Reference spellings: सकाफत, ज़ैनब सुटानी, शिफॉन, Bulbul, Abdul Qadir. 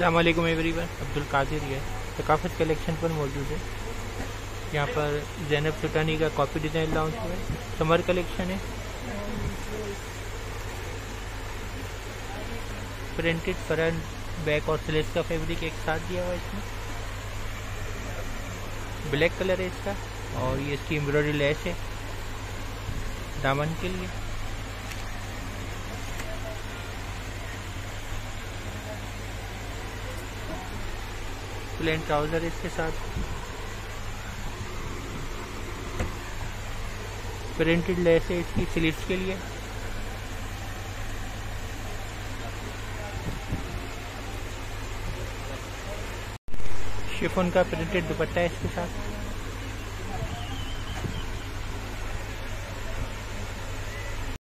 अस्सलाम वालेकुम एवरीवन, अब्दुल कादिर ये सकाफत कलेक्शन पर मौजूद है। यहाँ पर ज़ैनब सुटानी का कॉपी डिज़ाइन लॉन्च हुआ है, समर कलेक्शन है। प्रिंटेड फ्रंट, बैक और स्लीव्स का फैब्रिक एक साथ दिया हुआ है। इसमें ब्लैक कलर है इसका और ये इसकी एम्ब्रॉयडरी लैस है दामन के लिए। प्लेन ट्राउजर इसके साथ, प्रिंटेड लेस है इसकी स्लीव्स के लिए। शिफॉन का प्रिंटेड दुपट्टा है इसके साथ।